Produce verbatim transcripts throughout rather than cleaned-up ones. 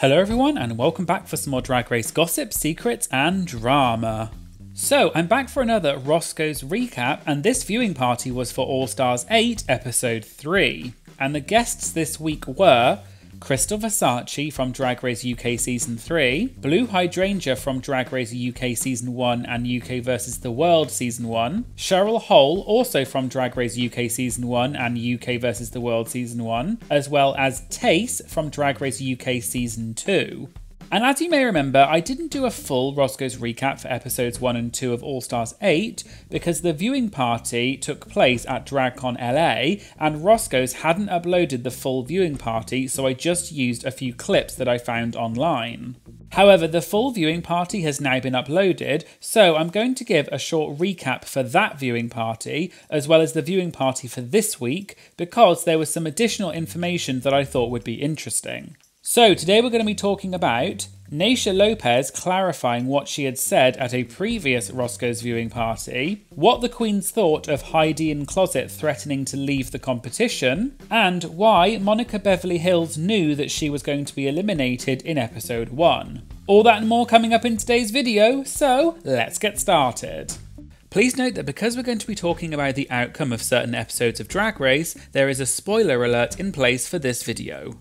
Hello everyone and welcome back for some more Drag Race gossip, secrets and drama. So I'm back for another Roscoe's recap, and this viewing party was for All Stars eight episode three, and the guests this week were Crystal Versace from Drag Race U K season three, Blue Hydrangea from Drag Race U K season one and U K versus. The World season one, Cheryl Hole also from Drag Race U K season one and U K versus. The World season one, as well as Tayce from Drag Race U K season two. And as you may remember, I didn't do a full Roscoe's recap for episodes one and two of All Stars eight because the viewing party took place at DragCon L A and Roscoe's hadn't uploaded the full viewing party, so I just used a few clips that I found online. However, the full viewing party has now been uploaded, so I'm going to give a short recap for that viewing party, as well as the viewing party for this week, because there was some additional information that I thought would be interesting. So today we're going to be talking about Naysha Lopez clarifying what she had said at a previous Roscoe's viewing party, what the queens thought of Heidi N Closet threatening to leave the competition, and why Monica Beverly Hillz knew that she was going to be eliminated in episode one. All that and more coming up in today's video, so let's get started. Please note that because we're going to be talking about the outcome of certain episodes of Drag Race, there is a spoiler alert in place for this video.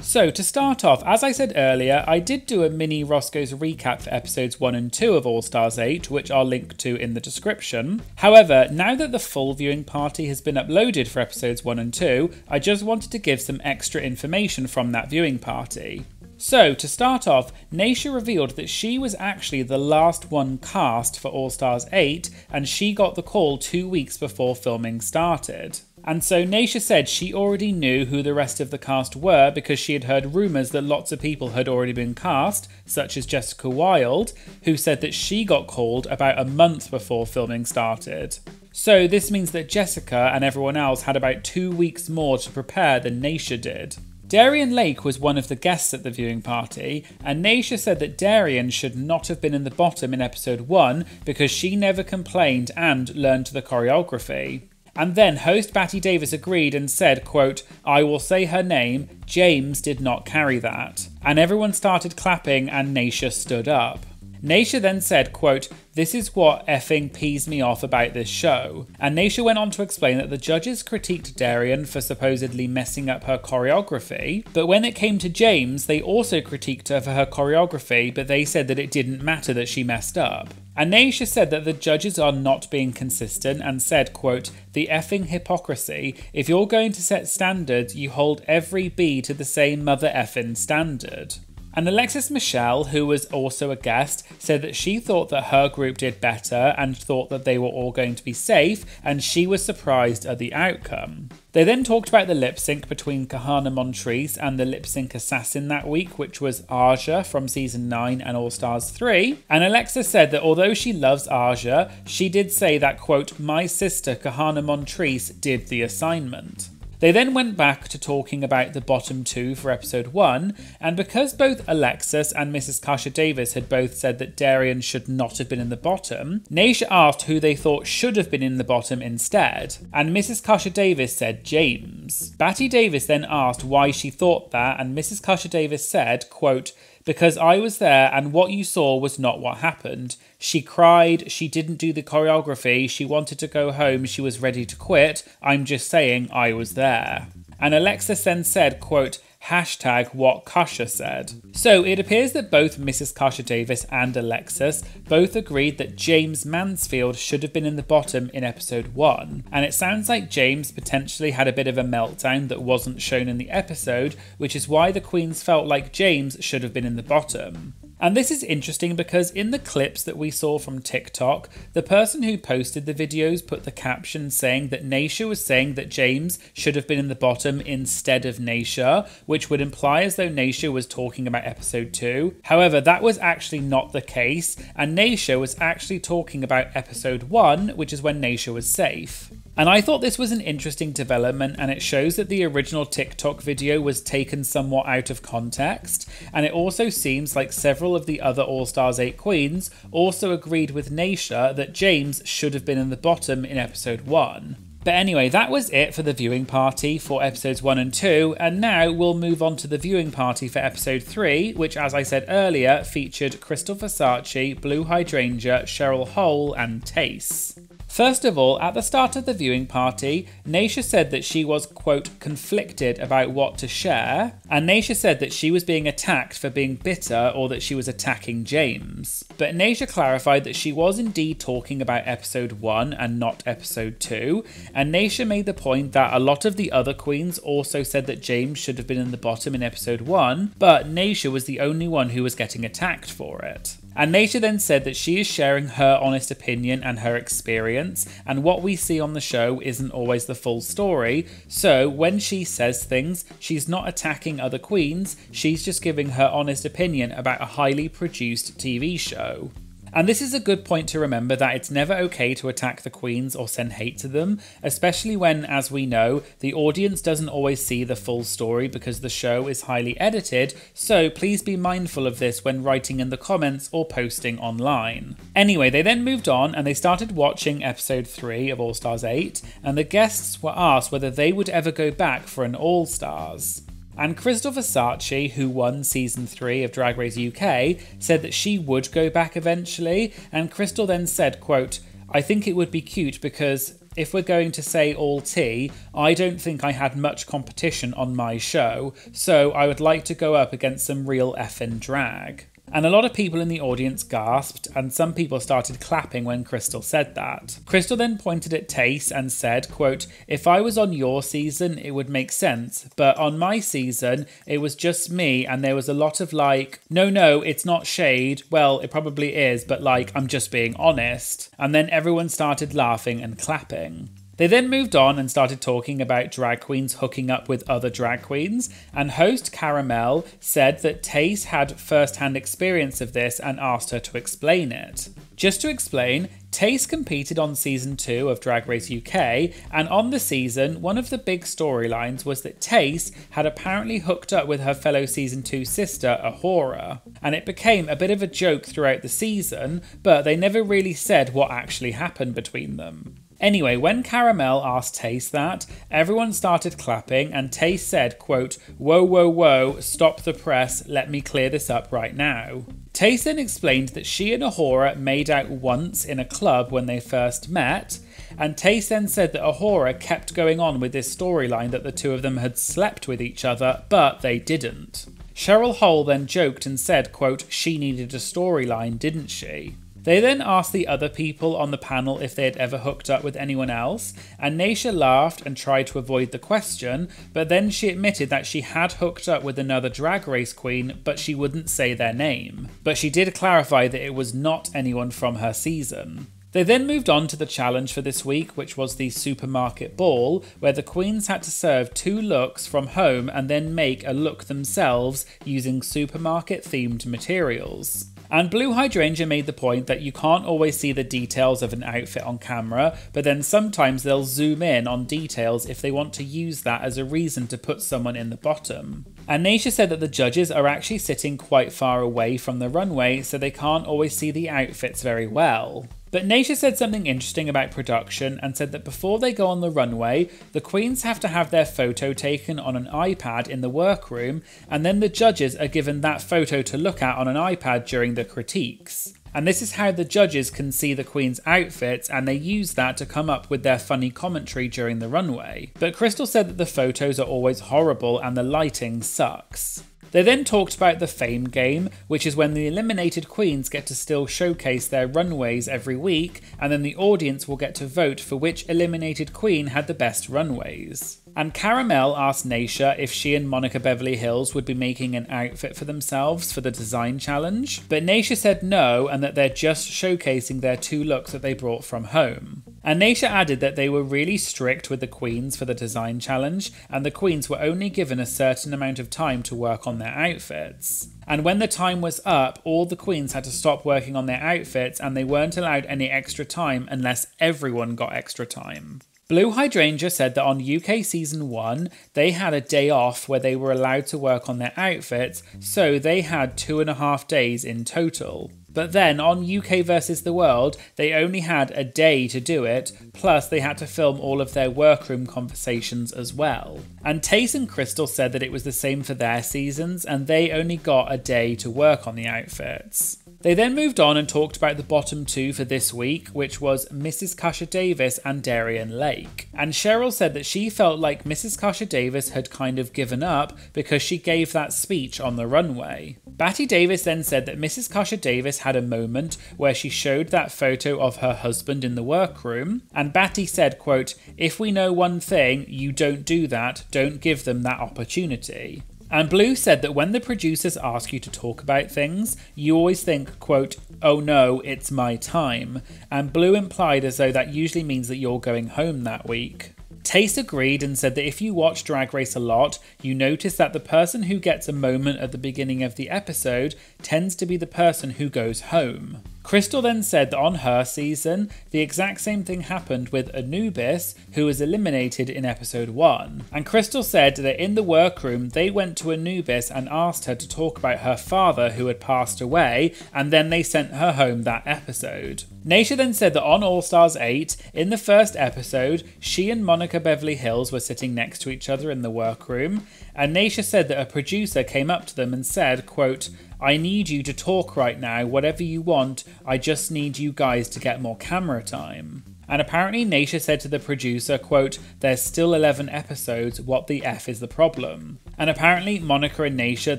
So to start off, as I said earlier, I did do a mini Roscoe's recap for episodes one and two of All Stars eight, which I'll link to in the description. However, now that the full viewing party has been uploaded for episodes one and two, I just wanted to give some extra information from that viewing party. So to start off, Naysha revealed that she was actually the last one cast for All Stars eight, and she got the call two weeks before filming started. And so Naysha said she already knew who the rest of the cast were because she had heard rumours that lots of people had already been cast, such as Jessica Wilde, who said that she got called about a month before filming started. So this means that Jessica and everyone else had about two weeks more to prepare than Naysha did. Darienne Lake was one of the guests at the viewing party, and Naysha said that Darienne should not have been in the bottom in episode one because she never complained and learned the choreography. And then host Bati Davis agreed and said, quote, "I will say her name, Jaymes did not carry that." And everyone started clapping and Naysha stood up. Naysha then said, quote, "This is what effing pees me off about this show." And Naysha went on to explain that the judges critiqued Darienne for supposedly messing up her choreography, but when it came to Jaymes, they also critiqued her for her choreography, but they said that it didn't matter that she messed up. And Naysha said that the judges are not being consistent and said, quote, "The effing hypocrisy. If you're going to set standards, you hold every bee to the same mother effing standard." And Alexis Michelle, who was also a guest, said that she thought that her group did better and thought that they were all going to be safe, and she was surprised at the outcome. They then talked about the lip sync between Kahanna Montrese and the lip sync assassin that week, which was Aja from season nine and All Stars three. And Alexis said that although she loves Aja, she did say that, quote, "My sister Kahanna Montrese did the assignment." They then went back to talking about the bottom two for episode one, and because both Alexis and Missus Kasha Davis had both said that Darienne should not have been in the bottom, Naysha asked who they thought should have been in the bottom instead, and Missus Kasha Davis said Jaymes. Bati Davis then asked why she thought that, and Missus Kasha Davis said, quote, "Because I was there and what you saw was not what happened. She cried, she didn't do the choreography, she wanted to go home, she was ready to quit. I'm just saying I was there." And Alexis then said, quote, "Hashtag what Kasha said." So it appears that both Missus Kasha Davis and Alexis both agreed that Jaymes Mansfield should have been in the bottom in episode one, and it sounds like Jaymes potentially had a bit of a meltdown that wasn't shown in the episode, which is why the queens felt like Jaymes should have been in the bottom. And this is interesting because in the clips that we saw from TikTok, the person who posted the videos put the caption saying that Naysha was saying that Jaymes should have been in the bottom instead of Naysha, which would imply as though Naysha was talking about episode two. However, that was actually not the case, and Naysha was actually talking about episode one, which is when Naysha was safe. And I thought this was an interesting development, and it shows that the original TikTok video was taken somewhat out of context, and it also seems like several of the other All Stars eight queens also agreed with Naysha that Jaymes should have been in the bottom in episode one. But anyway, that was it for the viewing party for episodes one and two, and now we'll move on to the viewing party for episode three, which, as I said earlier, featured Crystal Versace, Blue Hydrangea, Cheryl Hole and Tayce. First of all, at the start of the viewing party, Naysha said that she was, quote, conflicted about what to share, and Naysha said that she was being attacked for being bitter or that she was attacking Jaymes. But Naysha clarified that she was indeed talking about episode one and not episode two, and Naysha made the point that a lot of the other queens also said that Jaymes should have been in the bottom in episode one, but Naysha was the only one who was getting attacked for it. And Naysha then said that she is sharing her honest opinion and her experience, and what we see on the show isn't always the full story, so when she says things, she's not attacking other queens, she's just giving her honest opinion about a highly produced T V show. And this is a good point to remember, that it's never okay to attack the queens or send hate to them, especially when, as we know, the audience doesn't always see the full story because the show is highly edited, so please be mindful of this when writing in the comments or posting online. Anyway, they then moved on and they started watching episode three of All Stars eight, and the guests were asked whether they would ever go back for an All Stars. And Crystal Versace, who won season three of Drag Race U K, said that she would go back eventually, and Crystal then said, quote, "I think it would be cute because if we're going to say all tea, I don't think I had much competition on my show, so I would like to go up against some real effin' drag." And a lot of people in the audience gasped, and some people started clapping when Crystal said that. Crystal then pointed at Tayce and said, quote, "If I was on your season, it would make sense, but on my season, it was just me, and there was a lot of like, no, no, it's not shade, well, it probably is, but like, I'm just being honest." And then everyone started laughing and clapping. They then moved on and started talking about drag queens hooking up with other drag queens, and host Caramel said that Tayce had first-hand experience of this and asked her to explain it. Just to explain, Tayce competed on season two of Drag Race U K, and on the season, one of the big storylines was that Tayce had apparently hooked up with her fellow season two sister, A'Whora, and it became a bit of a joke throughout the season, but they never really said what actually happened between them. Anyway, when Caramel asked Tayce that, everyone started clapping, and Tayce said, quote, "Whoa, whoa, whoa, stop the press, let me clear this up right now." Tayce then explained that she and A'Whora made out once in a club when they first met, and Tayce then said that A'Whora kept going on with this storyline that the two of them had slept with each other, but they didn't. Cheryl Hole then joked and said, quote, "She needed a storyline, didn't she?" They then asked the other people on the panel if they had ever hooked up with anyone else, and Naysha laughed and tried to avoid the question, but then she admitted that she had hooked up with another Drag Race queen, but she wouldn't say their name. But she did clarify that it was not anyone from her season. They then moved on to the challenge for this week, which was the supermarket ball, where the queens had to serve two looks from home and then make a look themselves using supermarket-themed materials. And Blue Hydrangea made the point that you can't always see the details of an outfit on camera, but then sometimes they'll zoom in on details if they want to use that as a reason to put someone in the bottom. And Naysha said that the judges are actually sitting quite far away from the runway, so they can't always see the outfits very well. But Naysha said something interesting about production and said that before they go on the runway, the queens have to have their photo taken on an iPad in the workroom, and then the judges are given that photo to look at on an iPad during the critiques. And this is how the judges can see the queen's outfits, and they use that to come up with their funny commentary during the runway. But Crystal said that the photos are always horrible and the lighting sucks. They then talked about the Fame Game, which is when the eliminated queens get to still showcase their runways every week, and then the audience will get to vote for which eliminated queen had the best runways. And Caramel asked Naysha if she and Monica Beverly Hillz would be making an outfit for themselves for the design challenge, but Naysha said no, and that they're just showcasing their two looks that they brought from home. And Naysha added that they were really strict with the queens for the design challenge, and the queens were only given a certain amount of time to work on their outfits. And when the time was up, all the queens had to stop working on their outfits, and they weren't allowed any extra time unless everyone got extra time. Blue Hydrangea said that on U K season one, they had a day off where they were allowed to work on their outfits, so they had two and a half days in total. But then on U K versus. The World, they only had a day to do it, plus they had to film all of their workroom conversations as well. And Tayce and Crystal said that it was the same for their seasons, and they only got a day to work on the outfits. They then moved on and talked about the bottom two for this week, which was Missus Kasha Davis and Darienne Lake. And Cheryl said that she felt like Missus Kasha Davis had kind of given up because she gave that speech on the runway. Bati Davis then said that Missus Kasha Davis had a moment where she showed that photo of her husband in the workroom, and Bati said, quote, "If we know one thing, you don't do that, don't give them that opportunity." And Blue said that when the producers ask you to talk about things, you always think, quote, "Oh no, it's my time." And Blue implied as though that usually means that you're going home that week. Tayce agreed and said that if you watch Drag Race a lot, you notice that the person who gets a moment at the beginning of the episode tends to be the person who goes home. Crystal then said that on her season, the exact same thing happened with Anubis, who was eliminated in episode one. And Crystal said that in the workroom, they went to Anubis and asked her to talk about her father who had passed away, and then they sent her home that episode. Naysha then said that on All Stars eight, in the first episode, she and Monica Beverly Hillz were sitting next to each other in the workroom, and Naysha said that a producer came up to them and said, quote, "I need you to talk right now, whatever you want, I just need you guys to get more camera time." And apparently Naysha said to the producer, quote, "There's still eleven episodes, what the F is the problem?" And apparently Monica and Naysha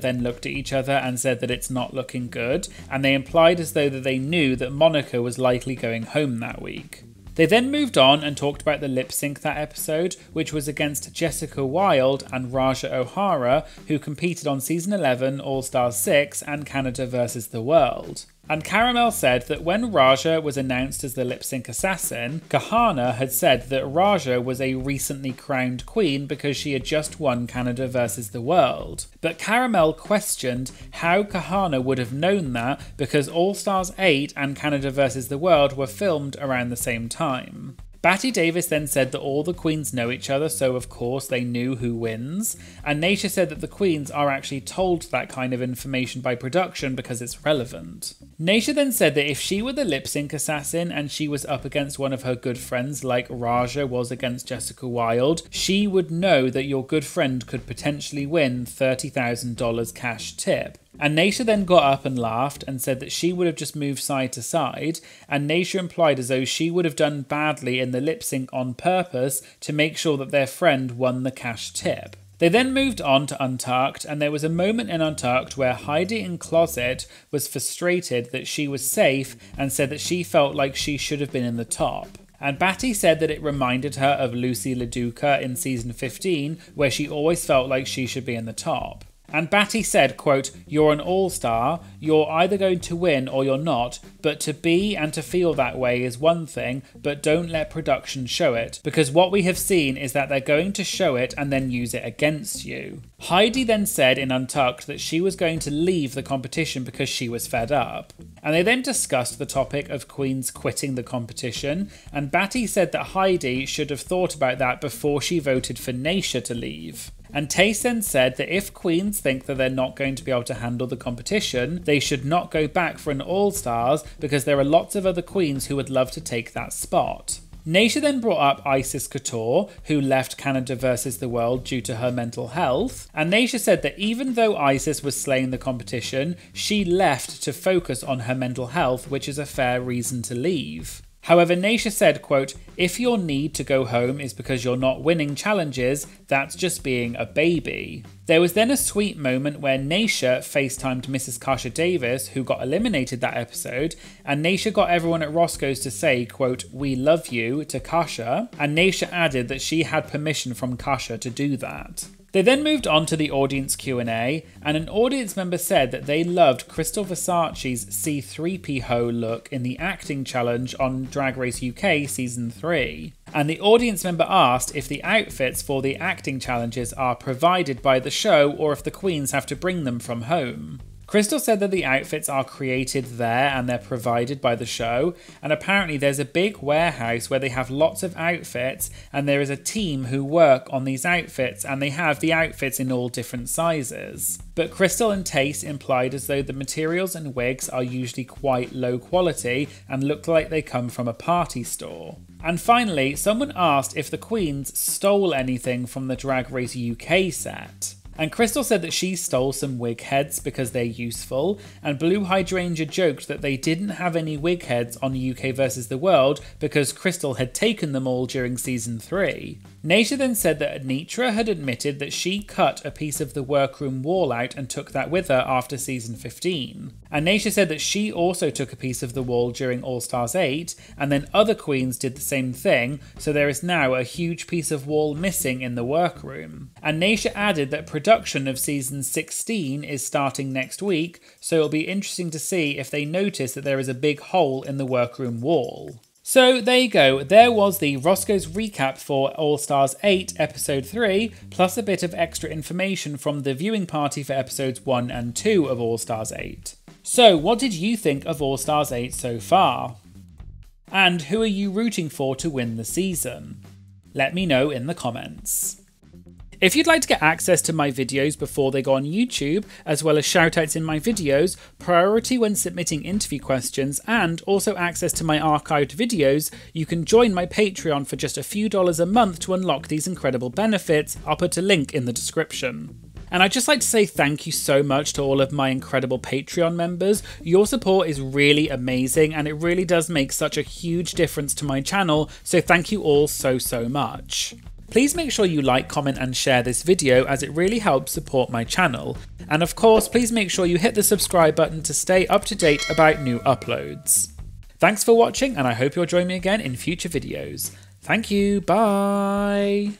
then looked at each other and said that it's not looking good, and they implied as though that they knew that Monica was likely going home that week. They then moved on and talked about the lip sync that episode, which was against Jessica Wilde and Raja O'Hara, who competed on season eleven, All Stars six and Canada versus. The World. And Caramel said that when Raja was announced as the lip sync assassin, Kahanna had said that Raja was a recently crowned queen because she had just won Canada versus. The World. But Caramel questioned how Kahanna would have known that because All Stars eight and Canada versus. The World were filmed around the same time. Bati Davis then said that all the queens know each other, so of course they knew who wins, and Naysha said that the queens are actually told that kind of information by production because it's relevant. Naysha then said that if she were the lip sync assassin and she was up against one of her good friends like Raja was against Jessica Wilde, she would know that your good friend could potentially win thirty thousand dollars cash tip. And Naysha then got up and laughed and said that she would have just moved side to side, and Naysha implied as though she would have done badly in the lip sync on purpose to make sure that their friend won the cash tip. They then moved on to Untucked, and there was a moment in Untucked where Heidi N Closet was frustrated that she was safe and said that she felt like she should have been in the top. And Bati said that it reminded her of Lucy LaDuca in season fifteen, where she always felt like she should be in the top. And Bati said, quote, "You're an all-star, you're either going to win or you're not, but to be and to feel that way is one thing, but don't let production show it, because what we have seen is that they're going to show it and then use it against you." Heidi then said in Untucked that she was going to leave the competition because she was fed up. And they then discussed the topic of queens quitting the competition, and Bati said that Heidi should have thought about that before she voted for Naysha to leave. And Tayce then said that if queens think that they're not going to be able to handle the competition, they should not go back for an All-Stars because there are lots of other queens who would love to take that spot. Naysha then brought up Isis Couture, who left Canada versus. The World due to her mental health, and Naysha said that even though Isis was slaying the competition, she left to focus on her mental health, which is a fair reason to leave. However, Naysha said, quote, "If your need to go home is because you're not winning challenges, that's just being a baby." There was then a sweet moment where Naysha FaceTimed Missus Kasha Davis, who got eliminated that episode, and Naysha got everyone at Roscoe's to say, quote, "We love you" to Kasha, and Naysha added that she had permission from Kasha to do that. They then moved on to the audience Q and A, and an audience member said that they loved Crystal Versace's C three P hoe look in the acting challenge on Drag Race U K season three. And the audience member asked if the outfits for the acting challenges are provided by the show or if the queens have to bring them from home. Crystal said that the outfits are created there and they're provided by the show, and apparently there's a big warehouse where they have lots of outfits and there is a team who work on these outfits and they have the outfits in all different sizes. But Crystal and Tayce implied as though the materials and wigs are usually quite low quality and look like they come from a party store. And finally, someone asked if the queens stole anything from the Drag Race U K set. And Crystal said that she stole some wig heads because they're useful, and Blue Hydrangea joked that they didn't have any wig heads on U K versus. The World because Crystal had taken them all during season three. Naysha then said that Anitra had admitted that she cut a piece of the workroom wall out and took that with her after season fifteen. And Naysha said that she also took a piece of the wall during All Stars eight, and then other queens did the same thing, so there is now a huge piece of wall missing in the workroom. And Naysha added that production of season sixteen is starting next week, so it'll be interesting to see if they notice that there is a big hole in the workroom wall. So there you go, there was the Roscoe's recap for All Stars eight episode three, plus a bit of extra information from the viewing party for episodes one and two of All Stars eight. So what did you think of All Stars eight so far? And who are you rooting for to win the season? Let me know in the comments. If you'd like to get access to my videos before they go on YouTube, as well as shoutouts in my videos, priority when submitting interview questions, and also access to my archived videos, you can join my Patreon for just a few dollars a month to unlock these incredible benefits. I'll put a link in the description. And I'd just like to say thank you so much to all of my incredible Patreon members. Your support is really amazing and it really does make such a huge difference to my channel, so thank you all so, so much. Please make sure you like, comment and share this video as it really helps support my channel. And of course, please make sure you hit the subscribe button to stay up to date about new uploads. Thanks for watching and I hope you'll join me again in future videos. Thank you, bye!